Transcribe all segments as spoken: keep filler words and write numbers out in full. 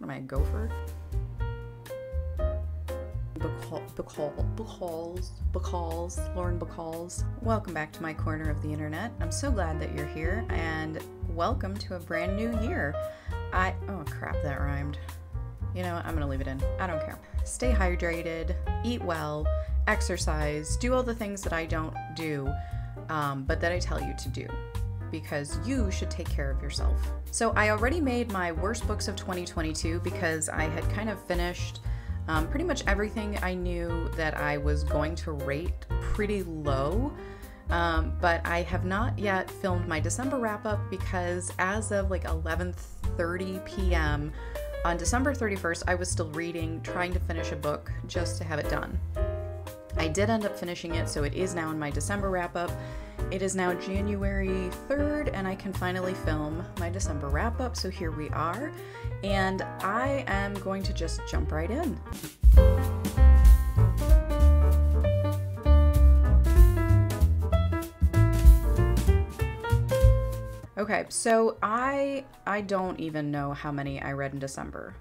What am I, a gopher? Bacall, Bacalls, Bacalls, Lauren Bacalls. Welcome back to my corner of the internet. I'm so glad that you're here, and welcome to a brand new year. I, oh crap, that rhymed. You know what, I'm gonna leave it in. I don't care. Stay hydrated, eat well, exercise, do all the things that I don't do, um, but that I tell you to do, because you should take care of yourself. So I already made my worst books of twenty twenty-two because I had kind of finished Um, pretty much everything I knew that I was going to rate pretty low, um, but I have not yet filmed my December wrap-up because as of like eleven thirty p m on December thirty-first, I was still reading, trying to finish a book just to have it done. I did end up finishing it, so it is now in my December wrap-up. It is now January third, and I can finally film my December wrap-up, so here we are. And I am going to just jump right in. Okay, so I I don't even know how many I read in December.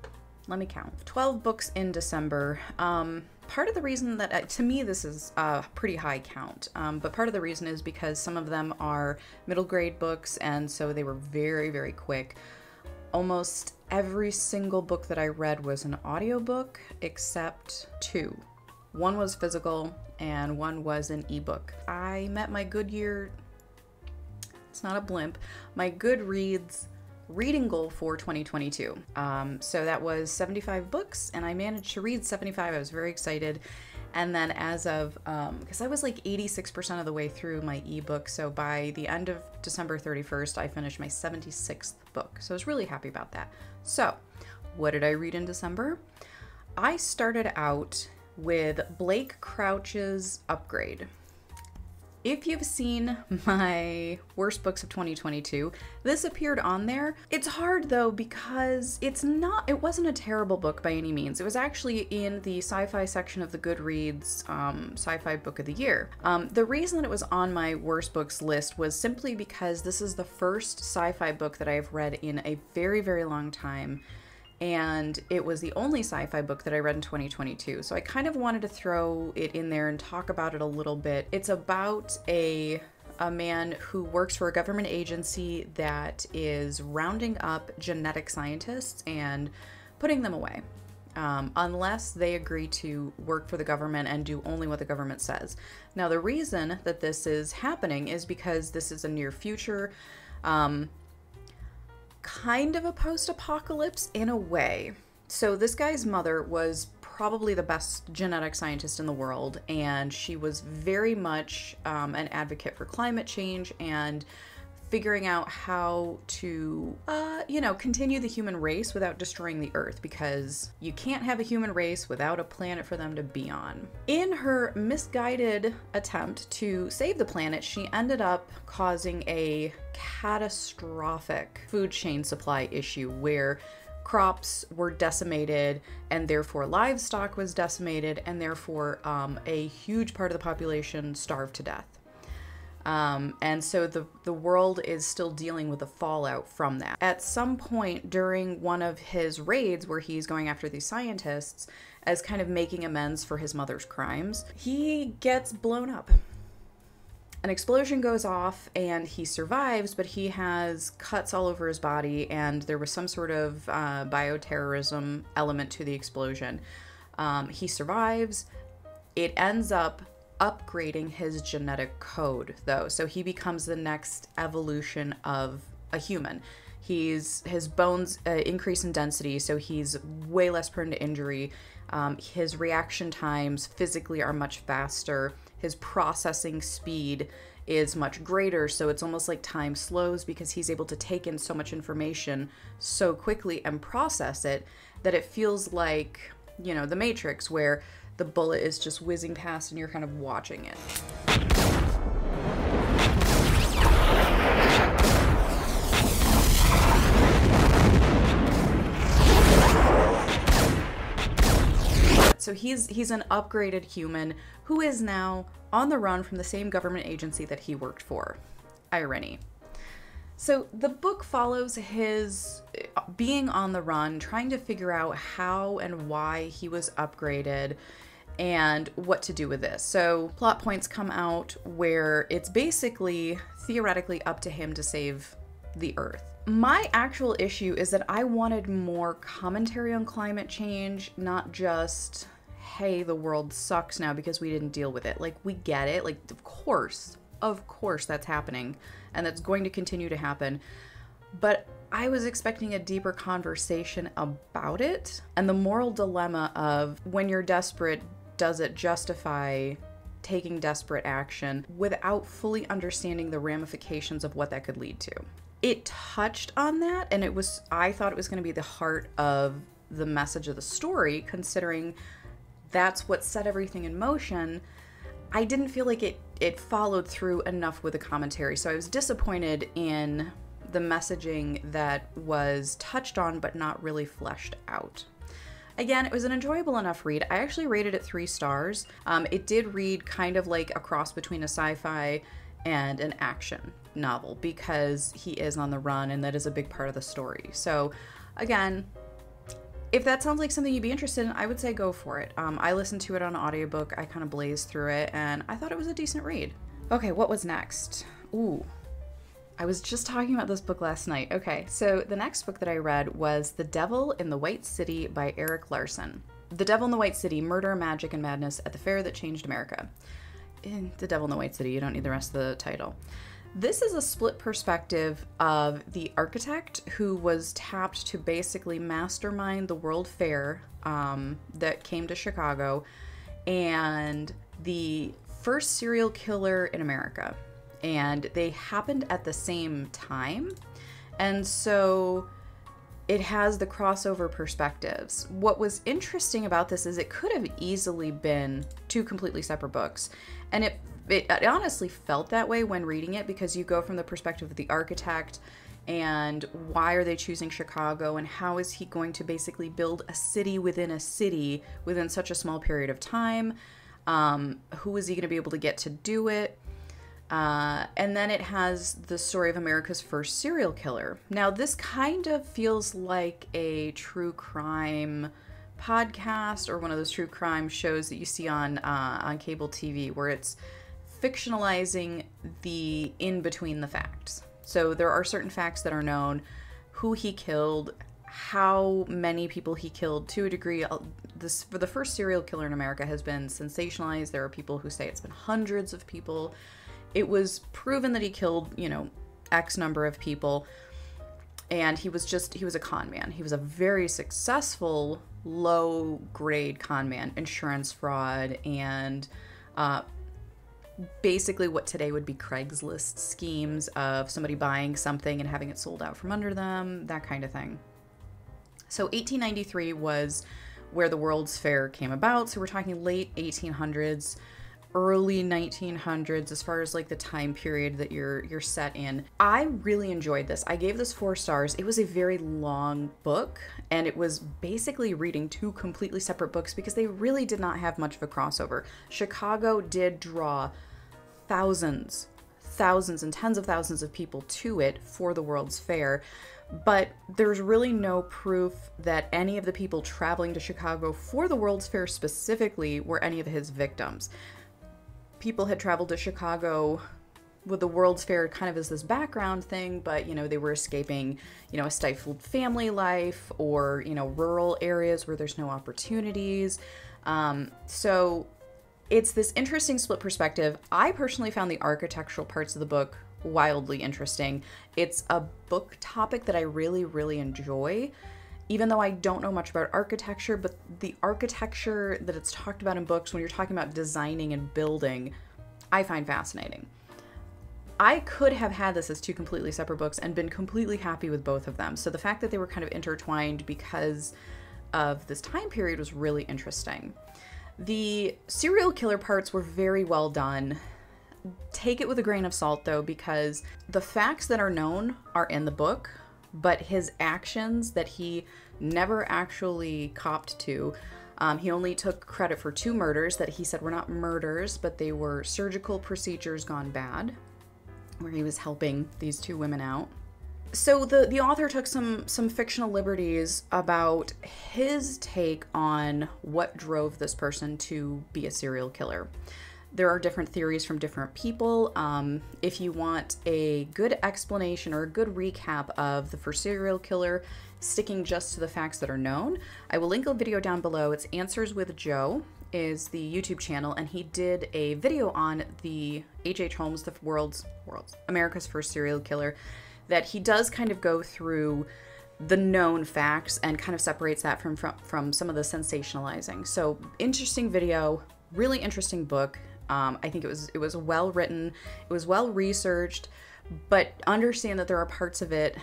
Let me count. twelve books in December. Um, part of the reason that, I, to me, this is a pretty high count, um, but part of the reason is because some of them are middle grade books, and so they were very, very quick. Almost every single book that I read was an audiobook except two. One was physical and one was an ebook. I met my Goodyear, it's not a blimp, my Goodreads reading goal for twenty twenty-two. Um, so that was seventy-five books, and I managed to read seventy-five. I was very excited. And then as of, um, cause I was like eighty-six percent of the way through my ebook. So by the end of December thirty-first, I finished my seventy-sixth book. So I was really happy about that. So what did I read in December? I started out with Blake Crouch's Upgrade. If you've seen my worst books of twenty twenty-two, this appeared on there. It's hard though, because it's not, it wasn't a terrible book by any means. It was actually in the sci-fi section of the Goodreads um, sci-fi book of the year. Um, the reason that it was on my worst books list was simply because this is the first sci-fi book that I have read in a very, very long time. And it was the only sci-fi book that I read in twenty twenty-two. So I kind of wanted to throw it in there and talk about it a little bit. It's about a, a man who works for a government agency that is rounding up genetic scientists and putting them away, um, unless they agree to work for the government and do only what the government says. Now, the reason that this is happening is because this is a near future, um, kind of a post-apocalypse in a way. So this guy's mother was probably the best genetic scientist in the world, and she was very much um, an advocate for climate change and figuring out how to, uh, you know, continue the human race without destroying the earth, because you can't have a human race without a planet for them to be on. In her misguided attempt to save the planet, she ended up causing a catastrophic food chain supply issue where crops were decimated, and therefore livestock was decimated, and therefore um, a huge part of the population starved to death. Um, and so the, the world is still dealing with the fallout from that. At some point during one of his raids where he's going after these scientists as kind of making amends for his mother's crimes, he gets blown up. An explosion goes off and he survives, but he has cuts all over his body, and there was some sort of uh, bioterrorism element to the explosion. Um, he survives. It ends up upgrading his genetic code though, so he becomes the next evolution of a human. He's his bones uh, increase in density, so he's way less prone to injury. Um, his reaction times physically are much faster. His processing speed is much greater, so it's almost like time slows because he's able to take in so much information so quickly and process it that it feels like, you know, the Matrix, where the bullet is just whizzing past and you're kind of watching it. So he's he's an upgraded human who is now on the run from the same government agency that he worked for. Irony. So the book follows his being on the run, trying to figure out how and why he was upgraded and what to do with this. So plot points come out where it's basically theoretically up to him to save the Earth. My actual issue is that I wanted more commentary on climate change, not just, hey, the world sucks now because we didn't deal with it. Like, we get it. Like, of course, of course that's happening and that's going to continue to happen. But I was expecting a deeper conversation about it and the moral dilemma of when you're desperate, does it justify taking desperate action without fully understanding the ramifications of what that could lead to? It touched on that, and it was, I thought it was going to be the heart of the message of the story, considering that's what set everything in motion. I didn't feel like it, it followed through enough with the commentary, so I was disappointed in the messaging that was touched on but not really fleshed out. Again, it was an enjoyable enough read. I actually rated it three stars. Um, it did read kind of like a cross between a sci-fi and an action novel because he is on the run and that is a big part of the story. So again, if that sounds like something you'd be interested in, I would say go for it. Um, I listened to it on an audiobook. I kind of blazed through it and I thought it was a decent read. Okay, what was next? Ooh. I was just talking about this book last night. Okay, so the next book that I read was The Devil in the White City by Eric Larson. The Devil in the White City, Murder, Magic, and Madness at the Fair That Changed America. In The Devil in the White City, you don't need the rest of the title. This is a split perspective of the architect who was tapped to basically mastermind the World Fair um, that came to Chicago and the first serial killer in America. And they happened at the same time, and so it has the crossover perspectives. What was interesting about this is it could have easily been two completely separate books, and it, it, it honestly felt that way when reading it, because you go from the perspective of the architect and why are they choosing Chicago and how is he going to basically build a city within a city within such a small period of time, um, who is he going to be able to get to do it. Uh, and then it has the story of America's first serial killer. Now, this kind of feels like a true crime podcast or one of those true crime shows that you see on, uh, on cable T V, where it's fictionalizing the in-between the facts. So there are certain facts that are known, who he killed, how many people he killed to a degree. This, for the first serial killer in America, has been sensationalized. There are people who say it's been hundreds of people. It was proven that he killed, you know, X number of people, and he was just, he was a con man. He was a very successful, low-grade con man, insurance fraud, and uh, basically what today would be Craigslist schemes of somebody buying something and having it sold out from under them, that kind of thing. So eighteen ninety-three was where the World's Fair came about, so we're talking late eighteen hundreds. Early nineteen hundreds, as far as like the time period that you're you're set in. I really enjoyed this. I gave this four stars. It was a very long book, and it was basically reading two completely separate books because they really did not have much of a crossover. Chicago did draw thousands, thousands and tens of thousands of people to it for the World's Fair, but there's really no proof that any of the people traveling to Chicago for the World's Fair specifically were any of his victims. People had traveled to Chicago with the World's Fair kind of as this background thing, but, you know, they were escaping, you know, a stifled family life or, you know, rural areas where there's no opportunities. Um, so it's this interesting split perspective. I personally found the architectural parts of the book wildly interesting. It's a book topic that I really, really enjoy, even though I don't know much about architecture, but the architecture that it's talked about in books when you're talking about designing and building, I find fascinating. I could have had this as two completely separate books and been completely happy with both of them. So the fact that they were kind of intertwined because of this time period was really interesting. The serial killer parts were very well done. Take it with a grain of salt though, because the facts that are known are in the book, but his actions that he never actually copped to, um, he only took credit for two murders that he said were not murders, but they were surgical procedures gone bad, where he was helping these two women out. So the, the author took some, some fictional liberties about his take on what drove this person to be a serial killer. There are different theories from different people. Um, if you want a good explanation or a good recap of the first serial killer, sticking just to the facts that are known, I will link a video down below. It's Answers with Joe is the YouTube channel, and he did a video on the H H Holmes, the world's, world's, America's first serial killer, that he does kind of go through the known facts and kind of separates that from, from, from some of the sensationalizing. So interesting video, really interesting book. Um, I think it was, it was well written, it was well researched, but understand that there are parts of it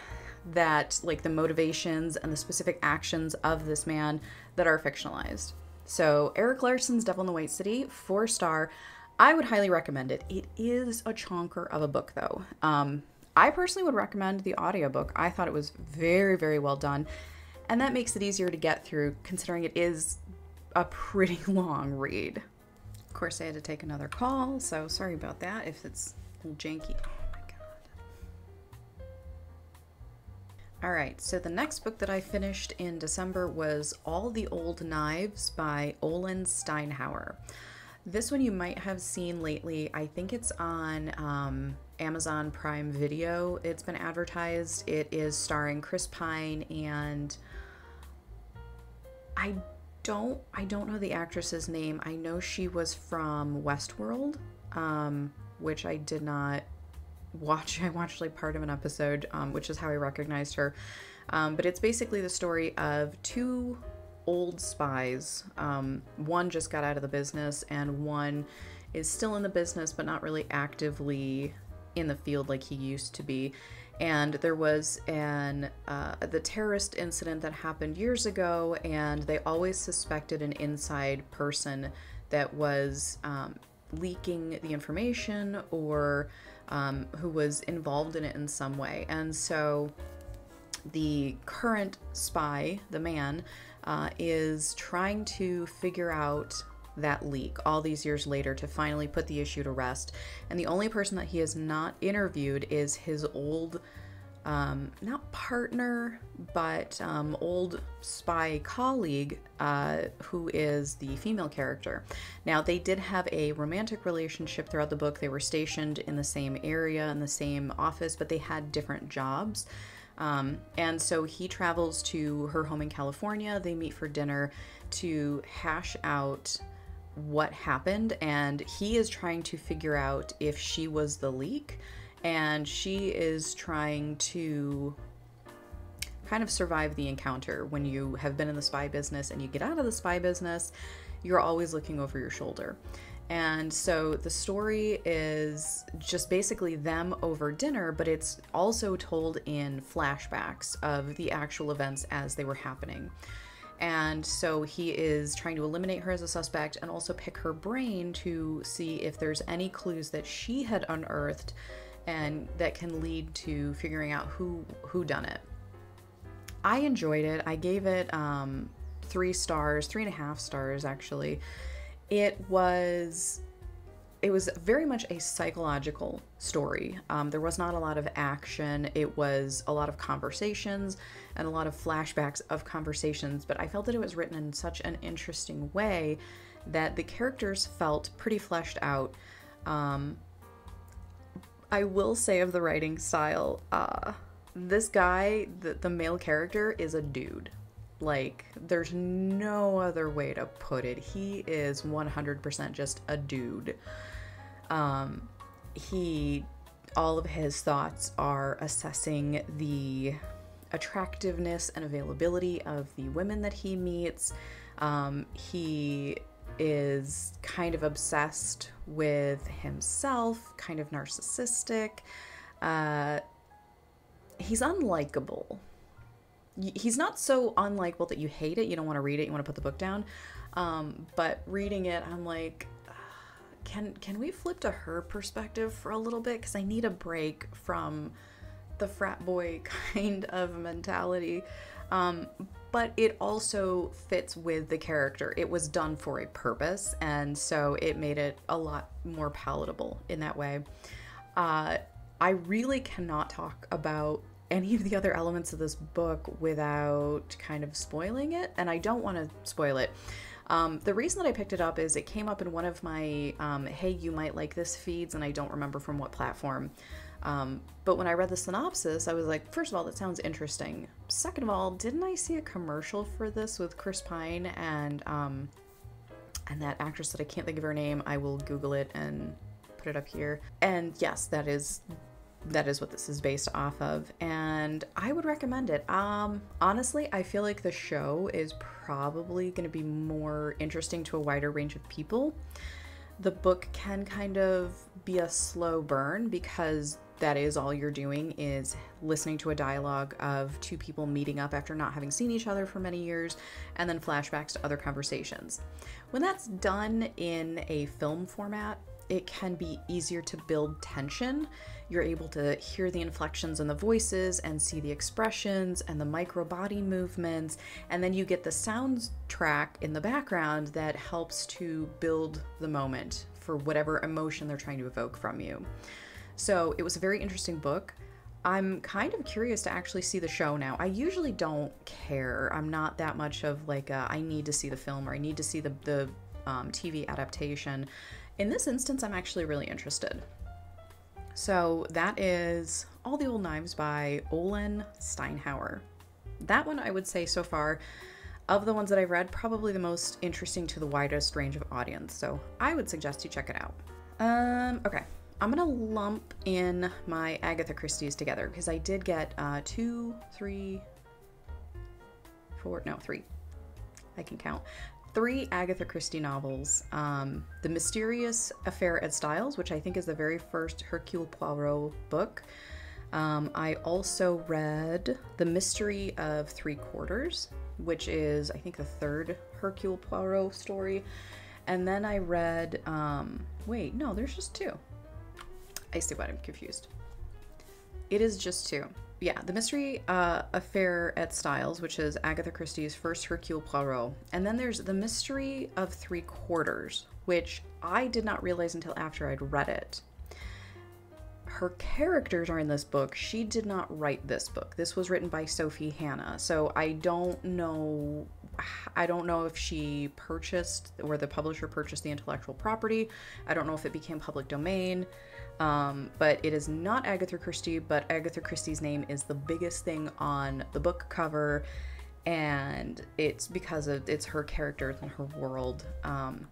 that, like the motivations and the specific actions of this man, that are fictionalized. So Eric Larson's Devil in the White City, four star. I would highly recommend it. It is a chonker of a book though. Um, I personally would recommend the audiobook. I thought it was very, very well done. And that makes it easier to get through, considering it is a pretty long read. Of course, I had to take another call, so sorry about that if it's a little janky. Oh my God. All right, so the next book that I finished in December was All the Old Knives by Olin Steinhauer. This one you might have seen lately. I think it's on um, Amazon Prime Video. It's been advertised. It is starring Chris Pine, and I don't I don't know the actress's name. I know she was from Westworld, um, which I did not watch. I watched like part of an episode, um, which is how I recognized her. Um, but it's basically the story of two old spies. Um, one just got out of the business and one is still in the business but not really actively in the field like he used to be. And there was an uh, the terrorist incident that happened years ago, and they always suspected an inside person that was um, leaking the information or um, who was involved in it in some way. And so the current spy, the man, Uh, is trying to figure out that leak all these years later to finally put the issue to rest. And the only person that he has not interviewed is his old, um, not partner, but um, old spy colleague, uh, who is the female character. Now, they did have a romantic relationship throughout the book. They were stationed in the same area, in the same office, but they had different jobs. Um, and so he travels to her home in California. They meet for dinner to hash out what happened, and he is trying to figure out if she was the leak, and she is trying to kind of survive the encounter. When you have been in the spy business and you get out of the spy business, you're always looking over your shoulder. And so the story is just basically them over dinner, but it's also told in flashbacks of the actual events as they were happening. And so he is trying to eliminate her as a suspect and also pick her brain to see if there's any clues that she had unearthed and that can lead to figuring out who who done it. I enjoyed it. I gave it um, three stars, three and a half stars actually. It was, it was very much a psychological story. Um, there was not a lot of action. It was a lot of conversations and a lot of flashbacks of conversations, but I felt that it was written in such an interesting way that the characters felt pretty fleshed out. Um, I will say of the writing style, uh, this guy, the, the male character, is a dude. Like, there's no other way to put it. He is one hundred percent just a dude. Um, he, all of his thoughts are assessing the attractiveness and availability of the women that he meets. Um, he is kind of obsessed with himself, kind of narcissistic. Uh, he's unlikable. He's not so unlikable that you hate it, you don't want to read it, you want to put the book down. Um, but reading it, I'm like, can can we flip to her perspective for a little bit? Because I need a break from the frat boy kind of mentality. Um, but it also fits with the character. It was done for a purpose, and so it made it a lot more palatable in that way. Uh, I really cannot talk about any of the other elements of this book without kind of spoiling it, and I don't want to spoil it. Um, the reason that I picked it up is it came up in one of my um, hey, you might like this feeds, and I don't remember from what platform. Um, but when I read the synopsis, I was like, first of all, that sounds interesting. Second of all, didn't I see a commercial for this with Chris Pine and um, and that actress that I can't think of her name? I will Google it and put it up here. And yes, that is that is what this is based off of, and I would recommend it. Um, honestly, I feel like the show is probably going to be more interesting to a wider range of people. The book can kind of be a slow burn because that is all you're doing is listening to a dialogue of two people meeting up after not having seen each other for many years, and then flashbacks to other conversations. When that's done in a film format, it can be easier to build tension. You're able to hear the inflections in the voices and see the expressions and the micro body movements, and then you get the soundtrack in the background that helps to build the moment for whatever emotion they're trying to evoke from you. So it was a very interesting book. I'm kind of curious to actually see the show now. I usually don't care. I'm not that much of like a, I need to see the film or I need to see the, the um, T V adaptation. In this instance, I'm actually really interested. So that is All the Old Knives by Olin Steinhauer. That one I would say so far, of the ones that I've read, probably the most interesting to the widest range of audience. So I would suggest you check it out. Um, okay, I'm gonna lump in my Agatha Christie's together because I did get uh, two, three, four, no, three. I can count. Three Agatha Christie novels, um, The Mysterious Affair at Styles, which I think is the very first Hercule Poirot book. Um, I also read The Mystery of Three Quarters, which is, I think, the third Hercule Poirot story. And then I read, um, wait, no, there's just two. I see what I'm confused. It is just two. Yeah, The Mystery uh, Affair at Styles, which is Agatha Christie's first Hercule Poirot. And then there's The Mystery of Three Quarters, which I did not realize until after I'd read it. Her characters are in this book. She did not write this book. This was written by Sophie Hannah. So I don't know, I don't know if she purchased or the publisher purchased the intellectual property. I don't know if it became public domain. Um, but it is not Agatha Christie, but Agatha Christie's name is the biggest thing on the book cover, and it's because of, it's her characters and her world. Um,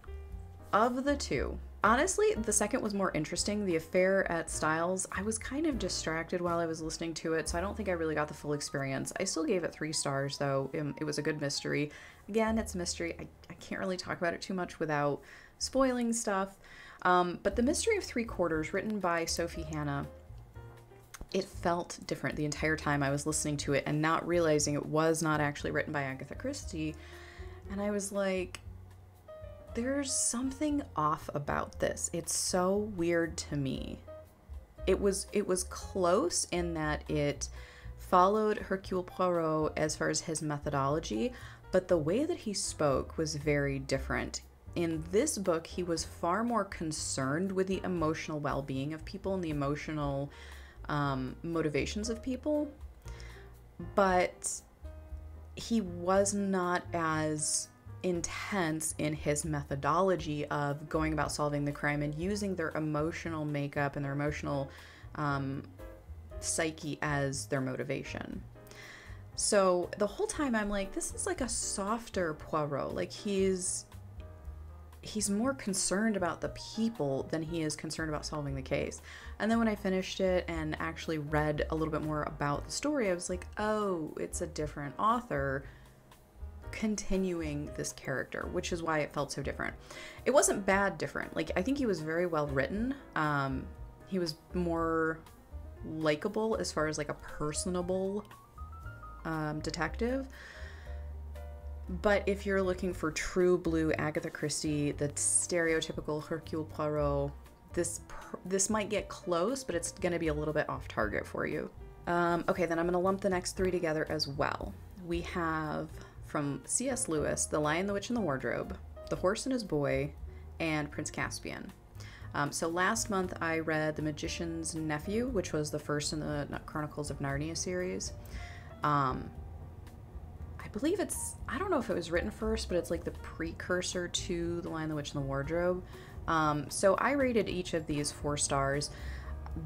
of the two, honestly, the second was more interesting. The Affair at Styles, I was kind of distracted while I was listening to it, so I don't think I really got the full experience. I still gave it three stars, though. It was a good mystery. Again, it's a mystery. I, I can't really talk about it too much without spoiling stuff. Um, but The Mystery of Three Quarters, written by Sophie Hannah, it felt different the entire time I was listening to it and not realizing it was not actually written by Agatha Christie. And I was like, there's something off about this. It's so weird to me. It was, it was close in that it followed Hercule Poirot as far as his methodology, but the way that he spoke was very different. In this book, he was far more concerned with the emotional well-being of people and the emotional um, motivations of people, but he was not as intense in his methodology of going about solving the crime and using their emotional makeup and their emotional um, psyche as their motivation. So the whole time I'm like, this is like a softer Poirot. Like he's... he's more concerned about the people than he is concerned about solving the case. And then when I finished it and actually read a little bit more about the story, I was like, oh, it's a different author continuing this character, which is why it felt so different. It wasn't bad different. Like, I think he was very well written. Um, he was more likable as far as like a personable um, detective. But if you're looking for true blue Agatha Christie, the stereotypical Hercule Poirot, this this might get close, but it's going to be a little bit off target for you. Um, okay, then I'm going to lump the next three together as well. We have, from C S Lewis, The Lion, the Witch, and the Wardrobe, The Horse and His Boy, and Prince Caspian. Um, so last month I read The Magician's Nephew, which was the first in the Chronicles of Narnia series. Um, I believe it's, I don't know if it was written first, but it's like the precursor to The Lion, the Witch, and the Wardrobe. Um, so I rated each of these four stars.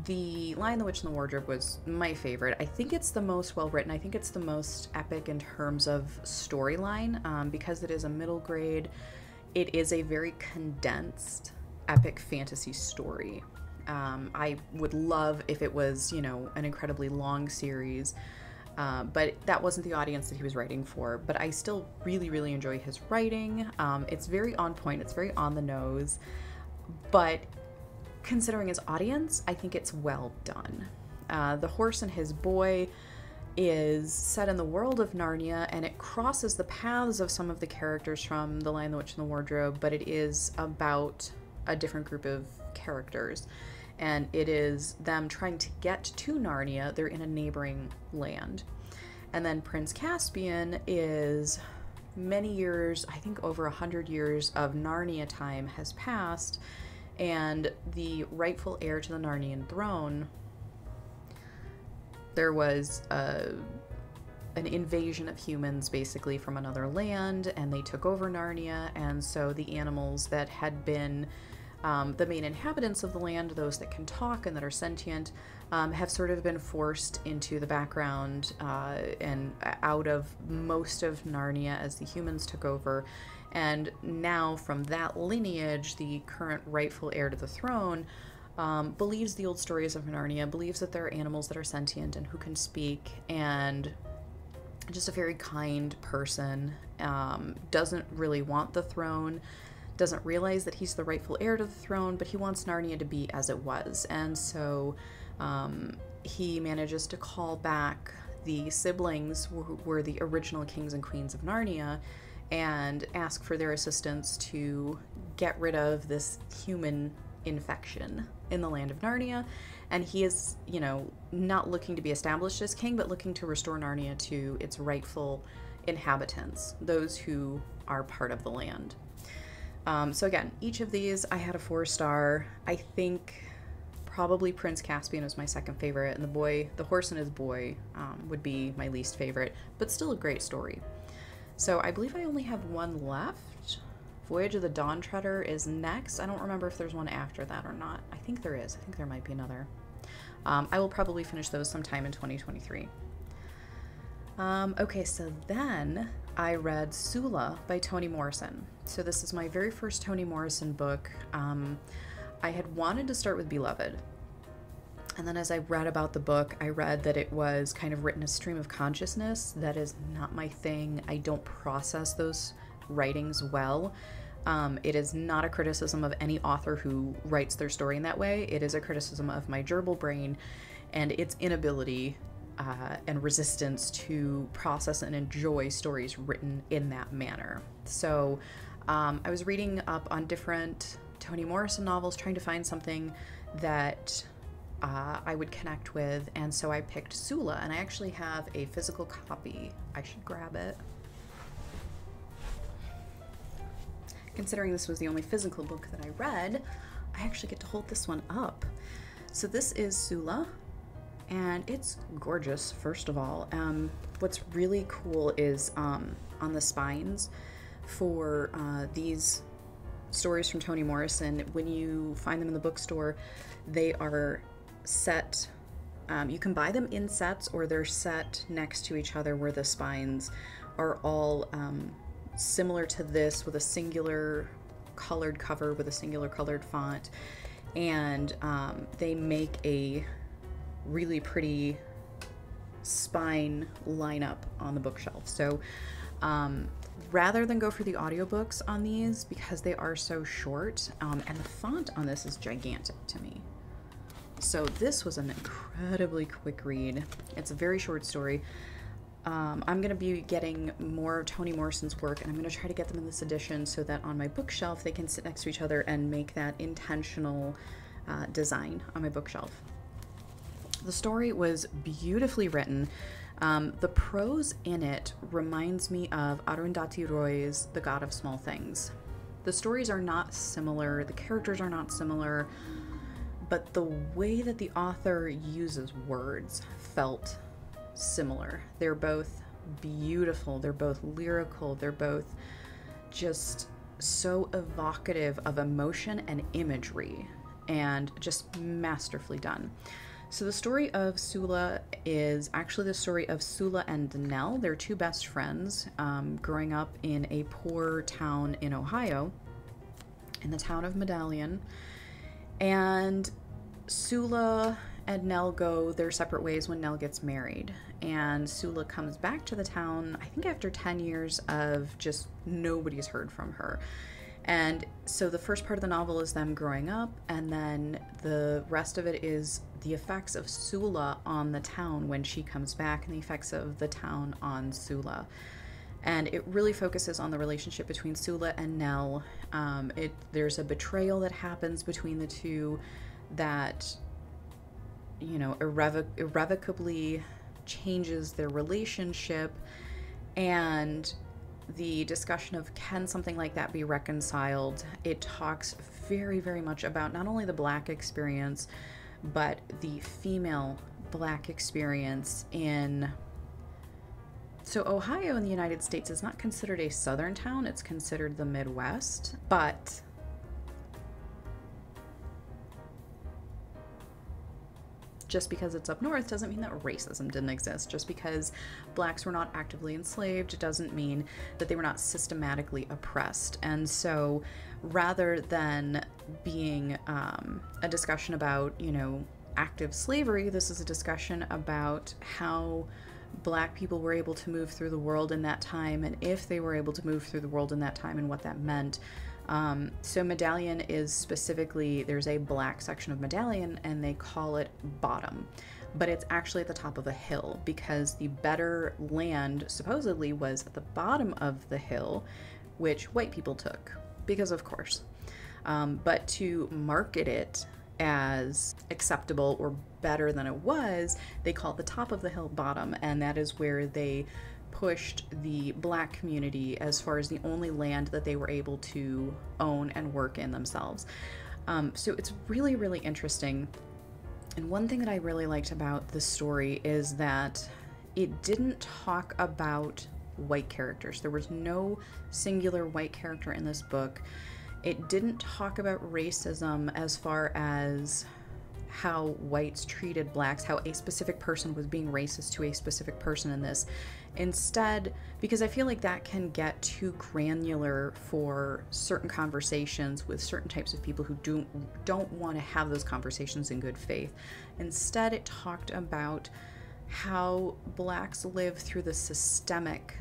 The Lion, the Witch, and the Wardrobe was my favorite. I think it's the most well-written. I think it's the most epic in terms of storyline, um, because it is a middle grade. It is a very condensed epic fantasy story. Um, I would love if it was, you know, an incredibly long series, uh, but that wasn't the audience that he was writing for. But I still really, really enjoy his writing. Um, it's very on point. It's very on the nose. But considering his audience, I think it's well done. Uh, the Horse and His Boy is set in the world of Narnia, and it crosses the paths of some of the characters from The Lion, the Witch, and the Wardrobe, but it is about a different group of characters, and it is them trying to get to Narnia. They're in a neighboring land. And then Prince Caspian is many years, I think over a hundred years of Narnia time has passed, and the rightful heir to the Narnian throne, there was a, an invasion of humans basically from another land, and they took over Narnia, and so the animals that had been um, the main inhabitants of the land, those that can talk and that are sentient, um, have sort of been forced into the background uh, and out of most of Narnia as the humans took over. And now from that lineage, the current rightful heir to the throne um, believes the old stories of Narnia, believes that there are animals that are sentient and who can speak, and just a very kind person, um, doesn't really want the throne, doesn't realize that he's the rightful heir to the throne, but he wants Narnia to be as it was. And so um, he manages to call back the siblings who were the original kings and queens of Narnia and ask for their assistance to get rid of this human infection in the land of Narnia. And he is, you know, not looking to be established as king, but looking to restore Narnia to its rightful inhabitants, those who are part of the land. Um, so again, each of these I had a four star. I think probably Prince Caspian was my second favorite, and the boy, the horse and his boy um, would be my least favorite, but still a great story. So I believe I only have one left. Voyage of the Dawn Treader is next. I don't remember if there's one after that or not. I think there is. I think there might be another. Um, I will probably finish those sometime in twenty twenty-three. Um, okay, so then I read Sula by Toni Morrison. So this is my very first Toni Morrison book. Um, I had wanted to start with Beloved. And then as I read about the book, I read that it was kind of written a stream of consciousness. That is not my thing. I don't process those writings well. Um, it is not a criticism of any author who writes their story in that way. It is a criticism of my gerbil brain and its inability uh, and resistance to process and enjoy stories written in that manner. So um, I was reading up on different Toni Morrison novels, trying to find something that Uh, I would connect with, and so I picked Sula, and I actually have a physical copy. I should grab it. Considering this was the only physical book that I read, I actually get to hold this one up. So this is Sula, and it's gorgeous, first of all. Um, what's really cool is um, on the spines for uh, these stories from Toni Morrison, when you find them in the bookstore, they are set, um, you can buy them in sets, or they're set next to each other where the spines are all um, similar to this, with a singular colored cover with a singular colored font. And um, they make a really pretty spine lineup on the bookshelf. So um, rather than go for the audiobooks on these, because they are so short, um, and the font on this is gigantic to me. So this was an incredibly quick read. It's a very short story. Um, I'm going to be getting more of Toni Morrison's work, and I'm going to try to get them in this edition so that on my bookshelf they can sit next to each other and make that intentional uh, design on my bookshelf. The story was beautifully written. Um, the prose in it reminds me of Arundhati Roy's The God of Small Things. The stories are not similar, the characters are not similar, but the way that the author uses words felt similar. They're both beautiful, they're both lyrical, they're both just so evocative of emotion and imagery, and just masterfully done. So the story of Sula is actually the story of Sula and Nell. They're two best friends um, growing up in a poor town in Ohio, in the town of Medallion. And Sula and Nell go their separate ways when Nell gets married. And Sula comes back to the town, I think after ten years of just nobody's heard from her. And so the first part of the novel is them growing up, and then the rest of it is the effects of Sula on the town when she comes back, and the effects of the town on Sula. And it really focuses on the relationship between Sula and Nell. Um, it, there's a betrayal that happens between the two that, you know, irrevo- irrevocably changes their relationship, and the discussion of can something like that be reconciled. It talks very, very much about not only the Black experience, but the female Black experience in... So Ohio in the United States is not considered a southern town, it's considered the Midwest, but... just because it's up north doesn't mean that racism didn't exist. Just because Blacks were not actively enslaved doesn't mean that they were not systematically oppressed. And so rather than being um, a discussion about, you know, active slavery, this is a discussion about how Black people were able to move through the world in that time, and if they were able to move through the world in that time, and what that meant. Um, so Medallion is specifically, there's a Black section of Medallion and they call it Bottom, but it's actually at the top of a hill, because the better land supposedly was at the bottom of the hill, which white people took, because of course. Um, but to market it as acceptable or better than it was, they called the top of the hill Bottom, and that is where they pushed the Black community as far as the only land that they were able to own and work in themselves. Um, so it's really, really interesting. And one thing that I really liked about this story is that it didn't talk about white characters. There was no singular white character in this book. It didn't talk about racism as far as how whites treated Blacks, how a specific person was being racist to a specific person in this. Instead, because I feel like that can get too granular for certain conversations with certain types of people who do, don't want to have those conversations in good faith. Instead, it talked about how Blacks live through the systemic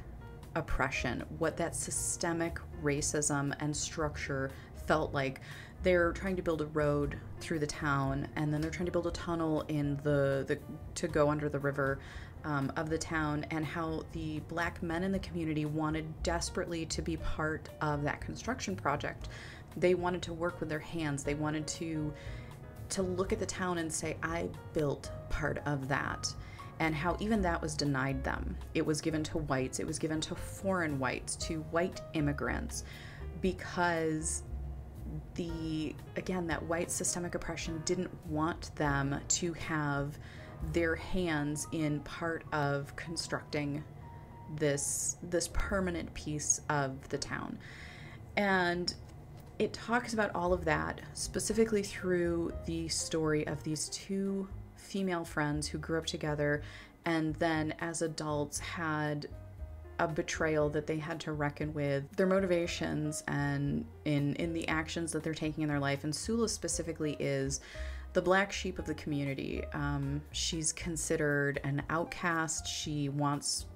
oppression, what that systemic racism and structure felt like. They're trying to build a road through the town, and then they're trying to build a tunnel in the, the to go under the river um, of the town, and how the Black men in the community wanted desperately to be part of that construction project. They wanted to work with their hands. They wanted to to look at the town and say, I built part of that. And how even that was denied them. It was given to whites, it was given to foreign whites, to white immigrants, because the, again, that white systemic oppression didn't want them to have their hands in part of constructing this, this permanent piece of the town. And it talks about all of that specifically through the story of these two female friends who grew up together, and then as adults had a betrayal that they had to reckon with, their motivations and in in the actions that they're taking in their life. And Sula specifically is the Black sheep of the community. Um, she's considered an outcast. She wants,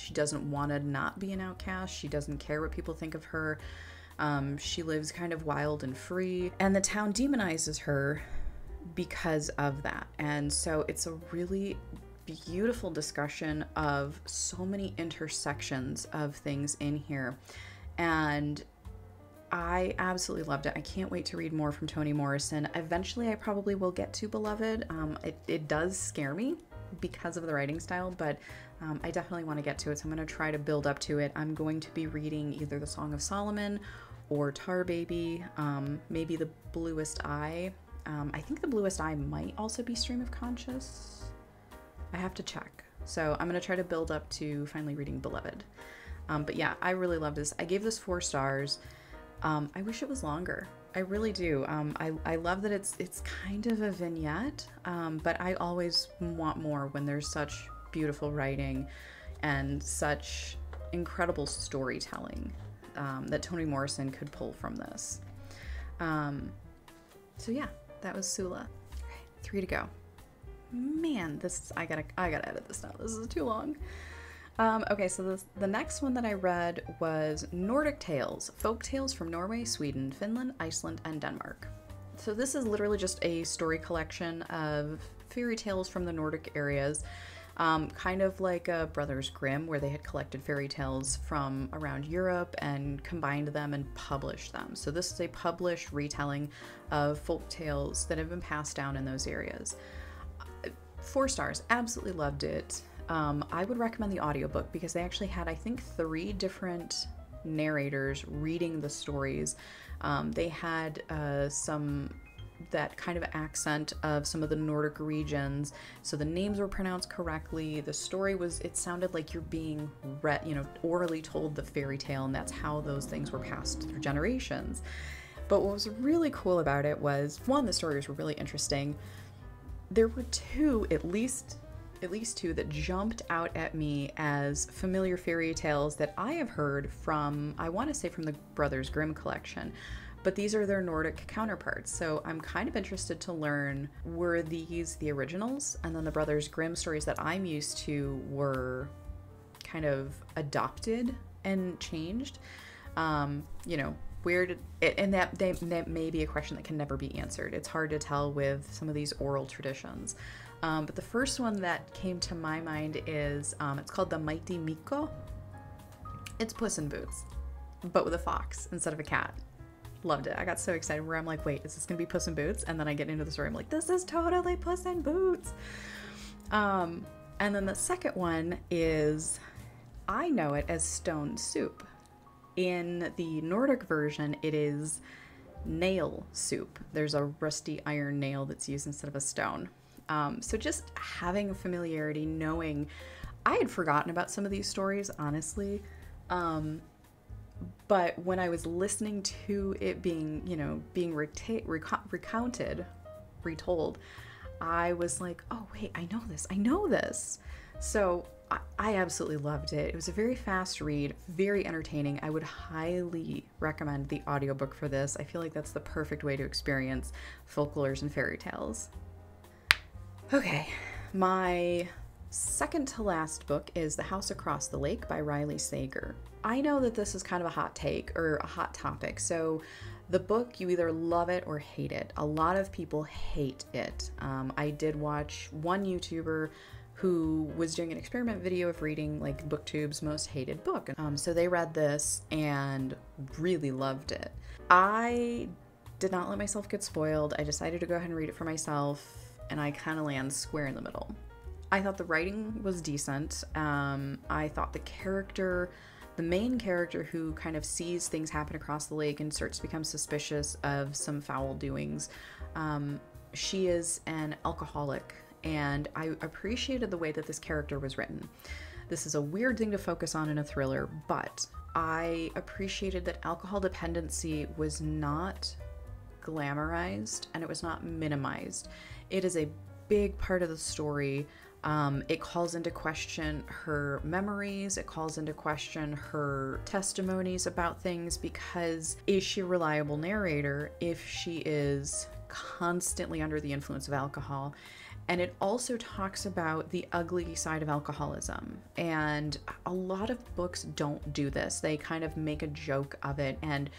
she doesn't want to not be an outcast. She doesn't care what people think of her. Um, she lives kind of wild and free, and the town demonizes her because of that. And so it's a really beautiful discussion of so many intersections of things in here, and I absolutely loved it. I can't wait to read more from Toni Morrison. Eventually I probably will get to Beloved. Um, it, it does scare me because of the writing style, but Um, I definitely want to get to it, so I'm going to try to build up to it. I'm going to be reading either The Song of Solomon or Tar Baby, um, maybe The Bluest Eye. Um, I think The Bluest Eye might also be Stream of Conscious. I have to check. So I'm going to try to build up to finally reading Beloved. Um, but yeah, I really love this. I gave this four stars. Um, I wish it was longer. I really do. Um, I, I love that it's it's kind of a vignette, um, but I always want more when there's such beautiful writing and such incredible storytelling um, that Toni Morrison could pull from this. Um, so yeah, that was Sula. All right, three to go. Man, this I gotta I gotta edit this now. This is too long. Um, okay, so this, the next one that I read was Nordic Tales, Folk Tales from Norway, Sweden, Finland, Iceland, and Denmark. So this is literally just a story collection of fairy tales from the Nordic areas, um, kind of like a Brothers Grimm, where they had collected fairy tales from around Europe and combined them and published them. So this is a published retelling of folk tales that have been passed down in those areas. Four stars, absolutely loved it. Um, I would recommend the audiobook because they actually had, I think, three different narrators reading the stories. Um, they had uh, some, that kind of accent of some of the Nordic regions, so the names were pronounced correctly. The story was, it sounded like you're being read, you know, orally told the fairy tale, and that's how those things were passed through generations. But what was really cool about it was, one, the stories were really interesting. There were two, at least, at least two that jumped out at me as familiar fairy tales that I have heard from, I want to say from the Brothers Grimm collection, but these are their Nordic counterparts. So I'm kind of interested to learn, were these the originals? And then the Brothers Grimm stories that I'm used to were kind of adopted and changed. Um, you know, where did it, and that, they, that may be a question that can never be answered. It's hard to tell with some of these oral traditions. Um, but the first one that came to my mind is, um, it's called The Mighty Miko. It's Puss in Boots, but with a fox instead of a cat. Loved it. I got so excited where I'm like, wait, is this going to be Puss in Boots? And then I get into the story, I'm like, this is totally Puss in Boots. Um, and then the second one is, I know it as Stone Soup. In the Nordic version, it is nail soup. There's a rusty iron nail that's used instead of a stone. Um, so just having a familiarity, knowing, I had forgotten about some of these stories, honestly, um, but when I was listening to it being, you know, being reta reco recounted, retold, I was like, oh wait, I know this, I know this. So I, I absolutely loved it. It was a very fast read, very entertaining. I would highly recommend the audiobook for this. I feel like that's the perfect way to experience folklores and fairy tales. Okay, my second to last book is The House Across the Lake by Riley Sager. I know that this is kind of a hot take or a hot topic, so the book, you either love it or hate it. A lot of people hate it. Um, I did watch one YouTuber who was doing an experiment video of reading like BookTube's most hated book. Um, so they read this and really loved it. I did not let myself get spoiled. I decided to go ahead and read it for myself, and I kind of land square in the middle. I thought the writing was decent. Um, I thought the character, the main character who kind of sees things happen across the lake and starts to become suspicious of some foul doings, um, she is an alcoholic, and I appreciated the way that this character was written. This is a weird thing to focus on in a thriller, but I appreciated that alcohol dependency was not glamorized and it was not minimized. It is a big part of the story. Um, it calls into question her memories. It calls into question her testimonies about things, because is she a reliable narrator if she is constantly under the influence of alcohol? And it also talks about the ugly side of alcoholism. And a lot of books don't do this. They kind of make a joke of it. And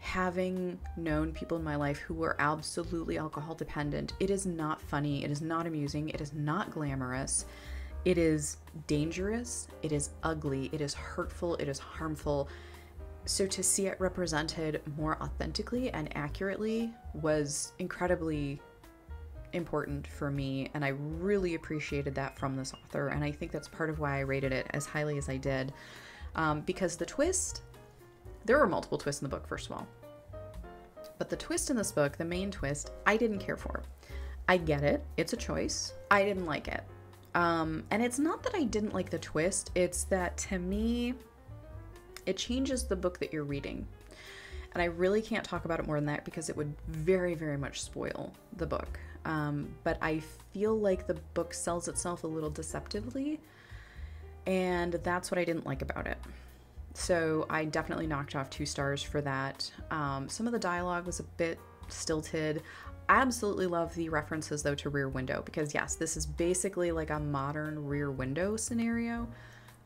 having known people in my life who were absolutely alcohol dependent, it is not funny, it is not amusing, it is not glamorous, it is dangerous, it is ugly, it is hurtful, it is harmful. So to see it represented more authentically and accurately was incredibly important for me, and I really appreciated that from this author, and I think that's part of why I rated it as highly as I did, um, because the twist, there were multiple twists in the book, first of all, but the twist in this book, the main twist, I didn't care for. I get it, it's a choice, I didn't like it. Um, and it's not that I didn't like the twist, it's that to me, it changes the book that you're reading. And I really can't talk about it more than that because it would very, very much spoil the book. Um, but I feel like the book sells itself a little deceptively, and that's what I didn't like about it. So I definitely knocked off two stars for that. Um, some of the dialogue was a bit stilted. I absolutely love the references though to Rear Window, because yes, this is basically like a modern Rear Window scenario,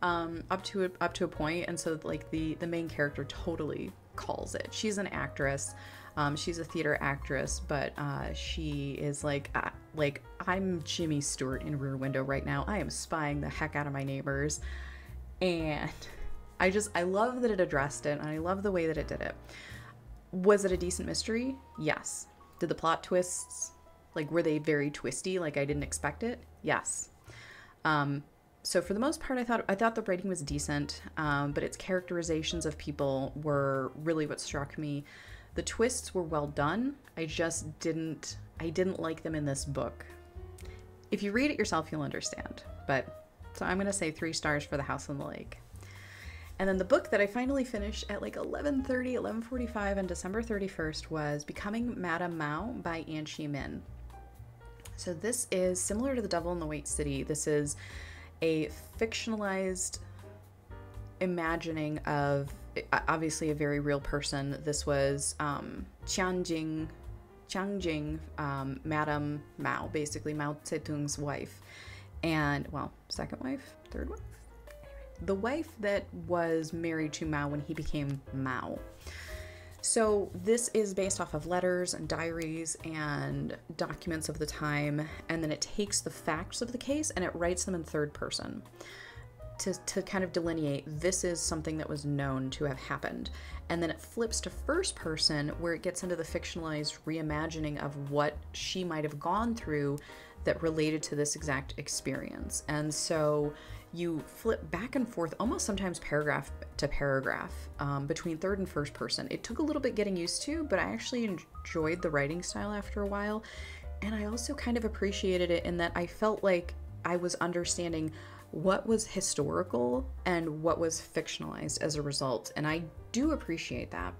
um, up to a, up to a point. And so like the, the main character totally calls it. She's an actress. Um, she's a theater actress, but uh, she is like, uh, like I'm Jimmy Stewart in Rear Window right now. I am spying the heck out of my neighbors. And I just, I love that it addressed it, and I love the way that it did it. Was it a decent mystery? Yes. Did the plot twists, like were they very twisty, like I didn't expect it? Yes. Um, so for the most part, I thought I thought the writing was decent, um, but its characterizations of people were really what struck me. The twists were well done. I just didn't, I didn't like them in this book. If you read it yourself, you'll understand. But so I'm gonna say three stars for The House on the Lake. And then the book that I finally finished at like eleven thirty, eleven forty-five on December thirty-first was Becoming Madame Mao by Anchee Min. So this is similar to The Devil in the White City. This is a fictionalized imagining of obviously a very real person. This was um, Jiang Qing, Jiang Qing, um, Madame Mao, basically Mao Zedong's wife, and well, second wife, third wife. The wife that was married to Mao when he became Mao. So this is based off of letters and diaries and documents of the time, and then it takes the facts of the case and it writes them in third person to, to kind of delineate this is something that was known to have happened. And then it flips to first person where it gets into the fictionalized reimagining of what she might have gone through that related to this exact experience. And so you flip back and forth, almost sometimes paragraph to paragraph, um, between third and first person. It took a little bit getting used to, but I actually enjoyed the writing style after a while. And I also kind of appreciated it in that I felt like I was understanding what was historical and what was fictionalized as a result. And I do appreciate that.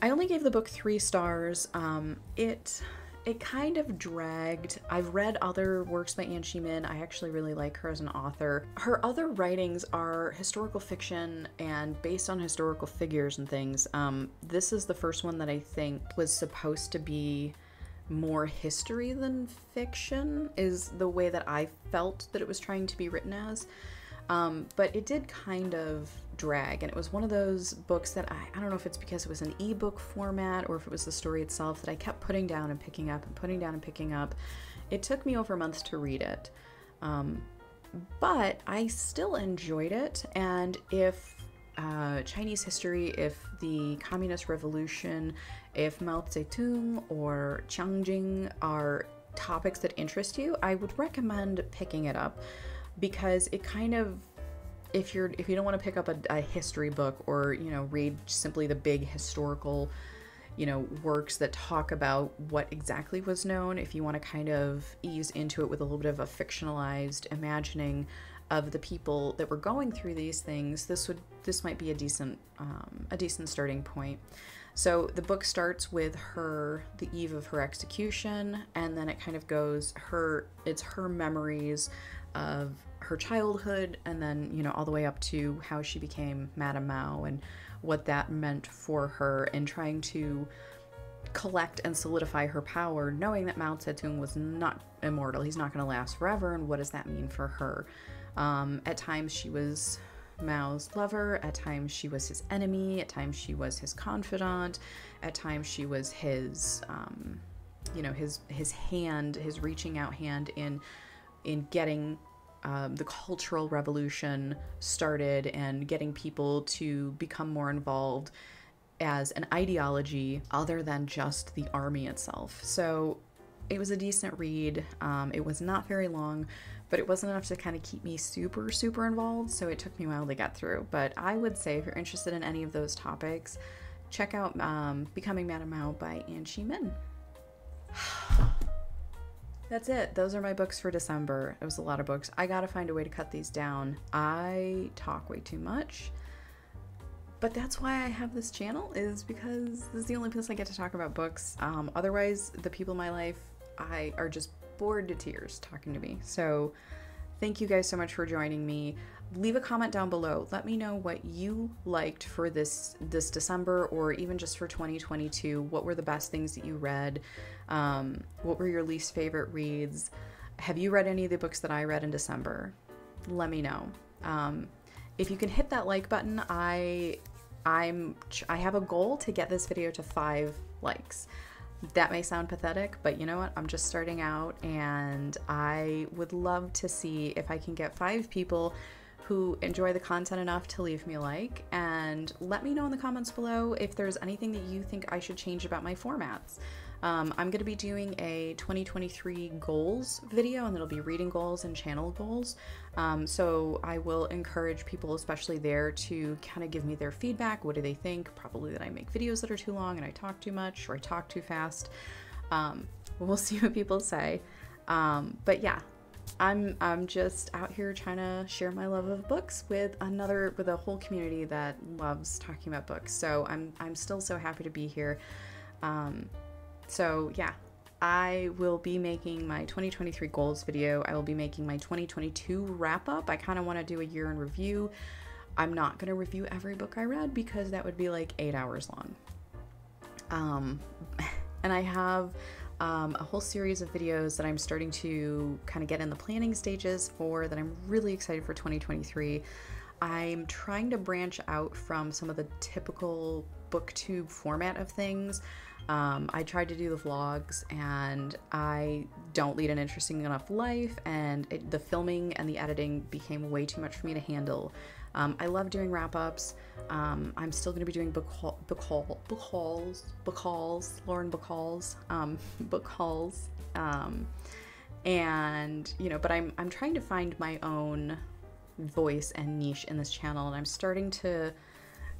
I only gave the book three stars. Um, it... It kind of dragged. I've read other works by Anchee Min. I actually really like her as an author. Her other writings are historical fiction and based on historical figures and things. Um, this is the first one that I think was supposed to be more history than fiction, is the way that I felt that it was trying to be written as. Um, but it did kind of drag, and it was one of those books that I, I don't know if it's because it was an ebook format or if it was the story itself that I kept putting down and picking up and putting down and picking up. It took me over a month to read it, um, but I still enjoyed it. And if uh, Chinese history, if the Communist Revolution, if Mao Zedong or Jiang Qing are topics that interest you, I would recommend picking it up. Because it kind of, if you're if you don't want to pick up a, a history book or, you know, read simply the big historical, you know, works that talk about what exactly was known, if you want to kind of ease into it with a little bit of a fictionalized imagining of the people that were going through these things, this would this might be a decent um, a decent starting point. So the book starts with her, the eve of her execution, and then it kind of goes her it's her memories of her childhood, and then, you know, all the way up to how she became Madame Mao and what that meant for her in trying to collect and solidify her power, knowing that Mao Zedong was not immortal. He's not going to last forever, and what does that mean for her? Um, at times she was Mao's lover, at times she was his enemy, at times she was his confidant, at times she was his, um, you know, his, his hand, his reaching out hand in in getting um, the Cultural Revolution started and getting people to become more involved as an ideology other than just the army itself. So it was a decent read. Um, it was not very long, but it wasn't enough to kind of keep me super, super involved, so it took me a while to get through. But I would say if you're interested in any of those topics, check out um, Becoming Madame Mao by Anchee Min. That's it. Those are my books for December. It was a lot of books. I gotta find a way to cut these down. I talk way too much. But that's why I have this channel, is because this is the only place I get to talk about books. Um, otherwise, the people in my life I are just bored to tears talking to me. So thank you guys so much for joining me. Leave a comment down below. Let me know what you liked for this this December, or even just for twenty twenty-two. What were the best things that you read? Um, what were your least favorite reads? Have you read any of the books that I read in December? Let me know. Um, if you can hit that like button, I I'm I have a goal to get this video to five likes. That may sound pathetic, but you know what? I'm just starting out, and I would love to see if I can get five people who enjoy the content enough to leave me a like. And let me know in the comments below if there's anything that you think I should change about my formats. Um, I'm gonna be doing a twenty twenty-three goals video, and it'll be reading goals and channel goals. Um, so I will encourage people, especially there, to kind of give me their feedback. What do they think? Probably that I make videos that are too long and I talk too much, or I talk too fast. Um, we'll see what people say. Um, but yeah, I'm, I'm just out here trying to share my love of books with another, with a whole community that loves talking about books. So I'm, I'm still so happy to be here. Um, So yeah, I will be making my twenty twenty-three goals video. I will be making my twenty twenty-two wrap up. I kind of want to do a year in review. I'm not going to review every book I read, because that would be like eight hours long. Um, and I have um, a whole series of videos that I'm starting to kind of get in the planning stages for, that I'm really excited for twenty twenty-three. I'm trying to branch out from some of the typical BookTube format of things. Um, I tried to do the vlogs, and I don't lead an interesting enough life, and it, the filming and the editing became way too much for me to handle. Um, I love doing wrap-ups. Um, I'm still going to be doing book, haul, book, haul, book hauls, book hauls, Lauren book hauls, um, book hauls, um, and, you know, but I'm, I'm trying to find my own voice and niche in this channel, and I'm starting to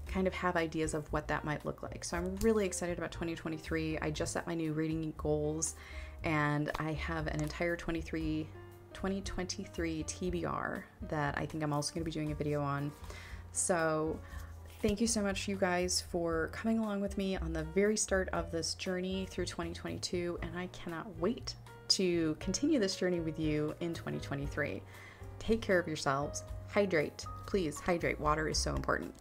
kind of have ideas of what that might look like. So I'm really excited about twenty twenty-three. I just set my new reading goals, and I have an entire twenty-three, twenty twenty-three T B R that I think I'm also going to be doing a video on. So thank you so much, you guys, for coming along with me on the very start of this journey through twenty twenty-two, and I cannot wait to continue this journey with you in twenty twenty-three. Take care of yourselves. Hydrate. Please hydrate. Water is so important.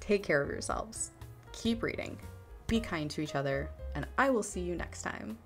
Take care of yourselves, keep reading, be kind to each other, and I will see you next time.